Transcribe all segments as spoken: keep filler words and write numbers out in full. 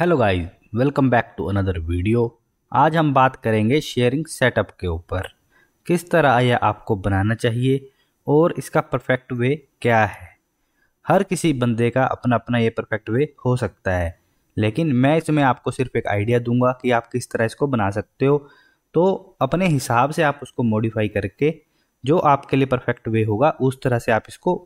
Hello guys, welcome back to another video. आज हम बात करेंगे शेयरिंग सेटअप के ऊपर, किस तरह यह आपको बनाना चाहिए और इसका परफेक्ट वे क्या है। हर किसी बंदे का अपना अपना ये परफेक्ट वे हो सकता है, लेकिन मैं इसमें आपको सिर्फ एक आइडिया दूंगा कि आप किस तरह इसको बना सकते हो। तो अपने हिसाब से आप उसको मॉडिफाई करके जो आपके लिए परफेक्ट वे होगा उस तरह से आप इसको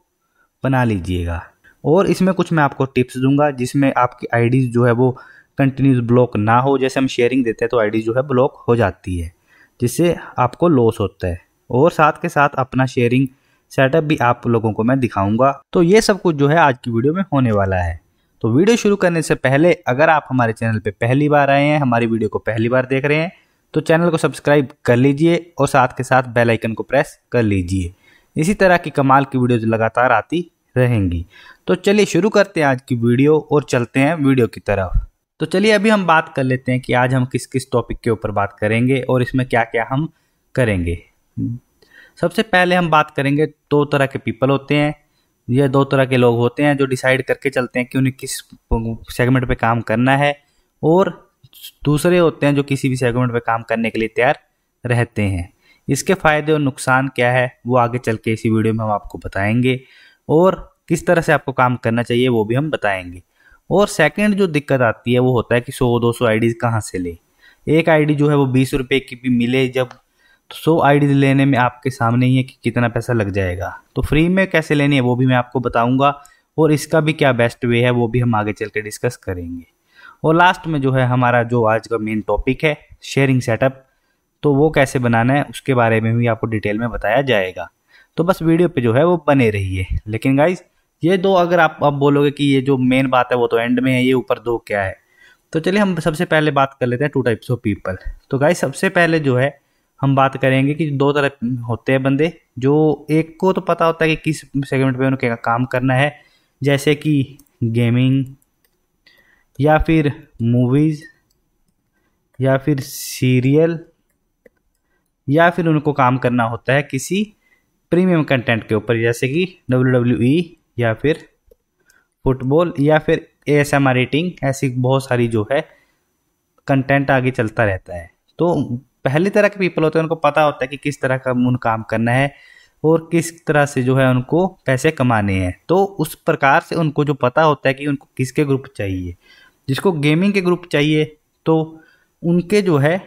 बना लीजिएगा। और इसमें कुछ मैं आपको टिप्स दूंगा जिसमें आपकी आईडीज़ जो है वो कंटिन्यूस ब्लॉक ना हो। जैसे हम शेयरिंग देते हैं तो आईडी जो है ब्लॉक हो जाती है, जिससे आपको लॉस होता है। और साथ के साथ अपना शेयरिंग सेटअप भी आप लोगों को मैं दिखाऊंगा। तो ये सब कुछ जो है आज की वीडियो में होने वाला है। तो वीडियो शुरू करने से पहले अगर आप हमारे चैनल पर पहली बार आए हैं, हमारी वीडियो को पहली बार देख रहे हैं, तो चैनल को सब्सक्राइब कर लीजिए और साथ के साथ बेल आइकन को प्रेस कर लीजिए। इसी तरह की कमाल की वीडियोज लगातार आती रहेंगी। तो चलिए शुरू करते हैं आज की वीडियो और चलते हैं वीडियो की तरफ। तो चलिए अभी हम बात कर लेते हैं कि आज हम किस किस टॉपिक के ऊपर बात करेंगे और इसमें क्या क्या हम करेंगे। सबसे पहले हम बात करेंगे, दो तरह के पीपल होते हैं या दो तरह के लोग होते हैं जो डिसाइड करके चलते हैं कि उन्हें किस सेगमेंट पे काम करना है, और दूसरे होते हैं जो किसी भी सेगमेंट पे काम करने के लिए तैयार रहते हैं। इसके फ़ायदे और नुकसान क्या है वो आगे चल के इसी वीडियो में हम आपको बताएँगे, और किस तरह से आपको काम करना चाहिए वो भी हम बताएंगे। और सेकंड जो दिक्कत आती है वो होता है कि सौ दो सौ आईडीज़ कहाँ से ले। एक आईडी जो है वो बीस रुपये की भी मिले, जब सौ आईडीज़ लेने में आपके सामने ही है कि कितना पैसा लग जाएगा। तो फ्री में कैसे लेनी है वो भी मैं आपको बताऊंगा, और इसका भी क्या बेस्ट वे है वो भी हम आगे चल के डिस्कस करेंगे। और लास्ट में जो है हमारा जो आज का मेन टॉपिक है शेयरिंग सेटअप, तो वो कैसे बनाना है उसके बारे में भी आपको डिटेल में बताया जाएगा। तो बस वीडियो पे जो है वो बने रहिए। लेकिन गाइज ये दो, अगर आप अब बोलोगे कि ये जो मेन बात है वो तो एंड में है, ये ऊपर दो क्या है। तो चलिए हम सबसे पहले बात कर लेते हैं टू टाइप्स ऑफ पीपल। तो गाइज सबसे पहले जो है हम बात करेंगे कि दो तरह होते हैं बंदे, जो एक को तो पता होता है कि किस सेगमेंट पे उन्हें काम करना है, जैसे कि गेमिंग या फिर मूवीज़ या फिर सीरियल, या फिर उनको काम करना होता है किसी प्रीमियम कंटेंट के ऊपर, जैसे कि डब्ल्यू डब्ल्यू ई या फिर फुटबॉल या फिर A S M R rating. ऐसी बहुत सारी जो है कंटेंट आगे चलता रहता है। तो पहली तरह के पीपल होते हैं, उनको पता होता है कि किस तरह का उन काम करना है और किस तरह से जो है उनको पैसे कमाने हैं। तो उस प्रकार से उनको जो पता होता है कि उनको किसके ग्रुप चाहिए। जिसको गेमिंग के ग्रुप चाहिए तो उनके जो है,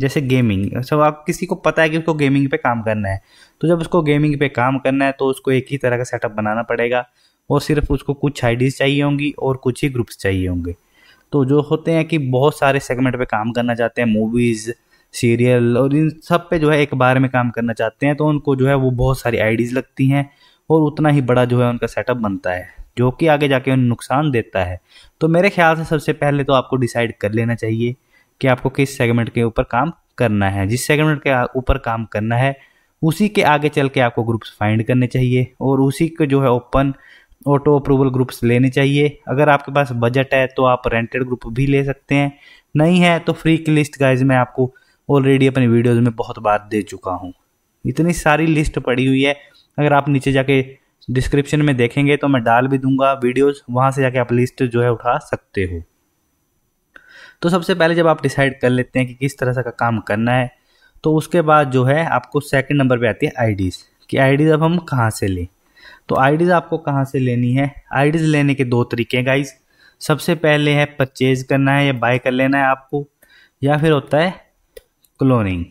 जैसे गेमिंग, सब आप किसी को पता है कि उसको गेमिंग पे काम करना है। तो जब उसको गेमिंग पे काम करना है तो उसको एक ही तरह का सेटअप बनाना पड़ेगा, और सिर्फ उसको कुछ आईडीज़ चाहिए होंगी और कुछ ही ग्रुप्स चाहिए होंगे। तो जो होते हैं कि बहुत सारे सेगमेंट पे काम करना चाहते हैं, मूवीज़, सीरियल और इन सब पे जो है एक बार में काम करना चाहते हैं, तो उनको जो है वो बहुत सारी आईडीज़ लगती हैं और उतना ही बड़ा जो है उनका सेटअप बनता है, जो कि आगे जाके उन्हें नुकसान देता है। तो मेरे ख्याल से सबसे पहले तो आपको डिसाइड कर लेना चाहिए कि आपको किस सेगमेंट के ऊपर काम करना है। जिस सेगमेंट के ऊपर काम करना है उसी के आगे चल के आपको ग्रुप्स फाइंड करने चाहिए, और उसी के जो है ओपन ऑटो अप्रूवल ग्रुप्स लेने चाहिए। अगर आपके पास बजट है तो आप रेंटेड ग्रुप भी ले सकते हैं, नहीं है तो फ्री की लिस्ट गाइज मैं आपको ऑलरेडी अपनी वीडियोज़ में बहुत बार दे चुका हूँ। इतनी सारी लिस्ट पड़ी हुई है, अगर आप नीचे जाके डिस्क्रिप्शन में देखेंगे तो मैं डाल भी दूँगा वीडियोज़, वहाँ से जाके आप लिस्ट जो है उठा सकते हो। तो सबसे पहले जब आप डिसाइड कर लेते हैं कि किस तरह का काम करना है, तो उसके बाद जो है आपको सेकंड नंबर पे आती है आईडीज़, कि आईडीज़ अब हम कहाँ से लें। तो आईडीज़ आपको कहाँ से लेनी है। आईडीज़ लेने के दो तरीके हैं गाइज। सबसे पहले है परचेज करना है या बाय कर लेना है आपको, या फिर होता है क्लोनिंग।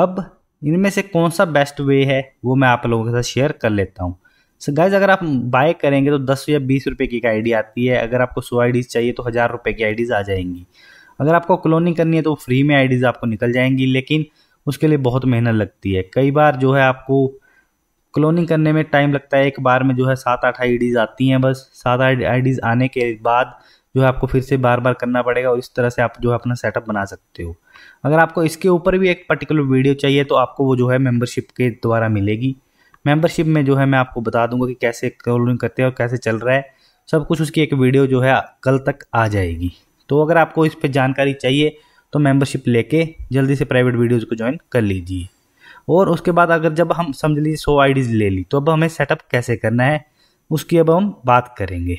अब इनमें से कौन सा बेस्ट वे है वो मैं आप लोगों के साथ शेयर कर लेता हूँ। सो गाइज अगर आप बाय करेंगे तो दस या बीस रुपये की आईडी आती है। अगर आपको सौ आईडीज़ चाहिए तो हज़ार रुपये की आईडीज़ आ जाएंगी। अगर आपको क्लोनिंग करनी है तो फ्री में आईडीज़ आपको निकल जाएंगी, लेकिन उसके लिए बहुत मेहनत लगती है। कई बार जो है आपको क्लोनिंग करने में टाइम लगता है, एक बार में जो है सात आठ आईडीज़ आती हैं बस। सात आठ आईडीज़ आने के बाद जो है आपको फिर से बार बार करना पड़ेगा, और इस तरह से आप जो है अपना सेटअप बना सकते हो। अगर आपको इसके ऊपर भी एक पर्टिकुलर वीडियो चाहिए तो आपको वो जो है मेम्बरशिप के द्वारा मिलेगी। मेंबरशिप में जो है मैं आपको बता दूंगा कि कैसे क्लोनिंग करते हैं और कैसे चल रहा है सब कुछ, उसकी एक वीडियो जो है कल तक आ जाएगी। तो अगर आपको इस पे जानकारी चाहिए तो मेंबरशिप लेके जल्दी से प्राइवेट वीडियोज़ को ज्वाइन कर लीजिए। और उसके बाद अगर जब हम समझ लीजिए सौ आईडीज़ ले ली, तो अब हमें सेटअप कैसे करना है उसकी अब हम बात करेंगे।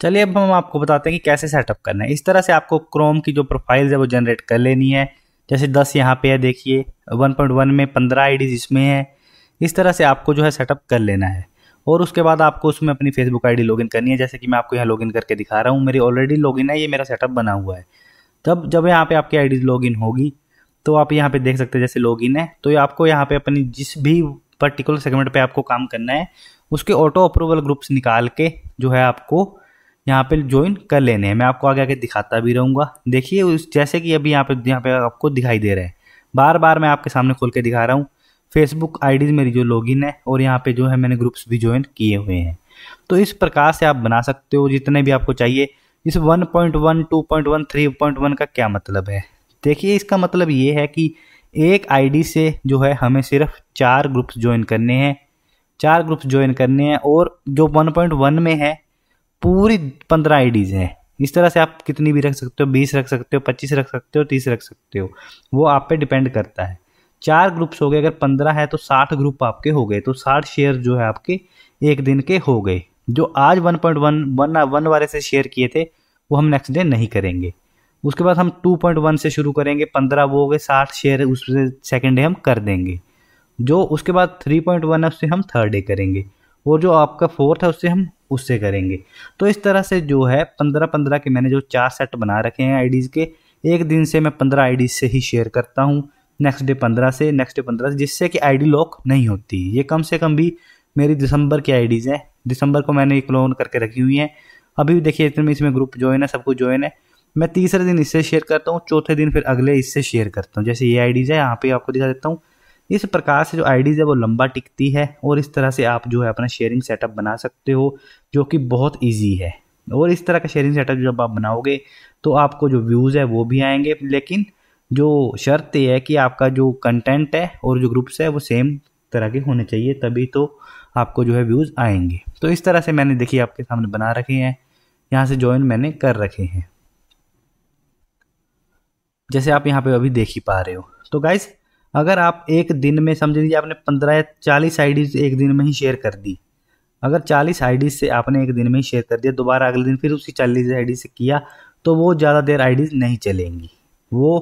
चलिए अब हम आपको बताते हैं कि कैसे सेटअप करना है। इस तरह से आपको क्रोम की जो प्रोफाइल्स है वो जनरेट कर लेनी है। जैसे दस यहाँ पे है, देखिए वन पॉइंट वन में पंद्रह आईडीज़ इसमें है। इस तरह से आपको जो है सेटअप कर लेना है और उसके बाद आपको उसमें अपनी फेसबुक आईडी लॉगिन करनी है। जैसे कि मैं आपको यहाँ लॉगिन करके दिखा रहा हूँ, मेरी ऑलरेडी लॉगिन है, ये मेरा सेटअप बना हुआ है। तब जब यहाँ पे आपकी आईडी लॉगिन होगी तो आप यहाँ पे देख सकते हैं, जैसे लॉगिन है तो आपको यहाँ पे अपनी जिस भी पर्टिकुलर सेगमेंट पे आपको काम करना है उसके ऑटो अप्रूवल ग्रुप्स निकाल के जो है आपको यहाँ पे ज्वाइन कर लेने हैं। मैं आपको आगे आगे दिखाता भी रहूँगा। देखिए उस जैसे कि अभी यहाँ पे यहाँ पे आपको दिखाई दे रहा है, बार बार मैं आपके सामने खोल के दिखा रहा हूँ। फेसबुक आईडीज मेरी जो लॉगिन है और यहाँ पे जो है मैंने ग्रुप्स भी ज्वाइन किए हुए हैं। तो इस प्रकार से आप बना सकते हो जितने भी आपको चाहिए। इस one point one, two point one, three point one का क्या मतलब है? देखिए इसका मतलब ये है कि एक आईडी से जो है हमें सिर्फ चार ग्रुप्स ज्वाइन करने हैं, चार ग्रुप्स ज्वाइन करने हैं और जो वन पॉइंट वन में है पूरी पंद्रह आईडीज़ हैं। इस तरह से आप कितनी भी रख सकते हो, बीस रख सकते हो, पच्चीस रख सकते हो, तीस रख सकते हो, वो आप पे डिपेंड करता है। चार ग्रुप्स हो गए, अगर पंद्रह है तो साठ ग्रुप आपके हो गए, तो साठ शेयर जो है आपके एक दिन के हो गए। जो आज one point one one one वाले से शेयर किए थे वो हम नेक्स्ट डे नहीं करेंगे। उसके बाद हम टू पॉइंट वन से शुरू करेंगे, पंद्रह वो हो गए, साठ शेयर उससे सेकेंड डे हम कर देंगे। जो उसके बाद थ्री पॉइंट वन है उससे हम थर्ड डे करेंगे और जो आपका फोर्थ है उससे हम उससे करेंगे। तो इस तरह से जो है पंद्रह पंद्रह के मैंने जो चार सेट बना रखे हैं आईडीज़ के, एक दिन से मैं पंद्रह आईडीज़ से ही शेयर करता हूँ, नेक्स्ट डे पंद्रह से, नेक्स्ट डे पंद्रह से, जिससे कि आईडी लॉक नहीं होती। ये कम से कम भी मेरी दिसंबर की आईडीज़ हैं, दिसंबर को मैंने ये क्लोन करके रखी हुई हैं। अभी भी देखिए इतने इसमें ग्रुप ज्वाइन है, सब कुछ ज्वाइन है। मैं तीसरे दिन इससे शेयर करता हूँ, चौथे दिन फिर अगले इससे शेयर करता हूँ। जैसे ये आईडीज़ है, यहाँ पे आपको दिखा देता हूँ। इस प्रकार से जो आईडीज़ है वो लंबा टिकती है और इस तरह से आप जो है अपना शेयरिंग सेटअप बना सकते हो, जो कि बहुत ईजी है। और इस तरह का शेयरिंग सेटअप जब आप बनाओगे तो आपको जो व्यूज़ है वो भी आएंगे, लेकिन जो शर्त ये है कि आपका जो कंटेंट है और जो ग्रुप्स है वो सेम तरह के होने चाहिए, तभी तो आपको जो है व्यूज़ आएंगे। तो इस तरह से मैंने देखिए आपके सामने बना रखे हैं, यहाँ से ज्वाइन मैंने कर रखे हैं, जैसे आप यहाँ पे अभी देख ही पा रहे हो। तो गाइज अगर आप एक दिन में समझ लीजिए आपने पंद्रह या चालीस आईडीज़ एक दिन में ही शेयर कर दी, अगर चालीस आईडीज़ से आपने एक दिन में ही शेयर कर दिया, दोबारा अगले दिन फिर उसी चालीस आईडी से किया, तो वो ज़्यादा देर आईडीज़ नहीं चलेंगी। वो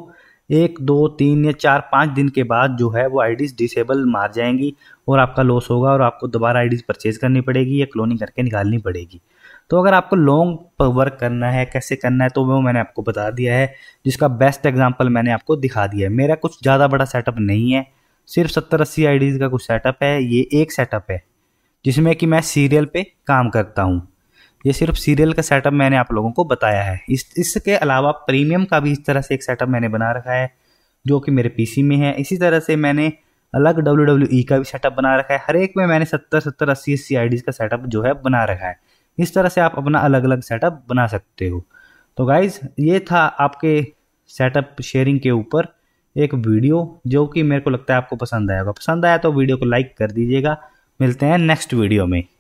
एक दो तीन या चार पाँच दिन के बाद जो है वो आईडीज़ डिसेबल मार जाएंगी और आपका लॉस होगा और आपको दोबारा आईडीज़ परचेज़ करनी पड़ेगी या क्लोनिंग करके निकालनी पड़ेगी। तो अगर आपको लॉन्ग वर्क करना है, कैसे करना है, तो वो मैंने आपको बता दिया है, जिसका बेस्ट एग्जांपल मैंने आपको दिखा दिया है। मेरा कुछ ज़्यादा बड़ा सेटअप नहीं है, सिर्फ सत्तर अस्सी आईडीज़ का कुछ सेटअप है। ये एक सेटअप है जिसमें कि मैं सीरियल पे काम करता हूँ। ये सिर्फ सीरियल का सेटअप मैंने आप लोगों को बताया है। इस इसके अलावा प्रीमियम का भी इस तरह से एक सेटअप मैंने बना रखा है जो कि मेरे पीसी में है। इसी तरह से मैंने अलग डब्ल्यू डब्ल्यू ई का भी सेटअप बना रखा है। हर एक में मैंने सत्तर सत्तर अस्सी अस्सी आईडीज़ का सेटअप जो है बना रखा है। इस तरह से आप अपना अलग अलग सेटअप बना सकते हो। तो गाइज़ ये था आपके सेटअप शेयरिंग के ऊपर एक वीडियो, जो कि मेरे को लगता है आपको पसंद आएगा। पसंद आया तो वीडियो को लाइक कर दीजिएगा। मिलते हैं नेक्स्ट वीडियो में।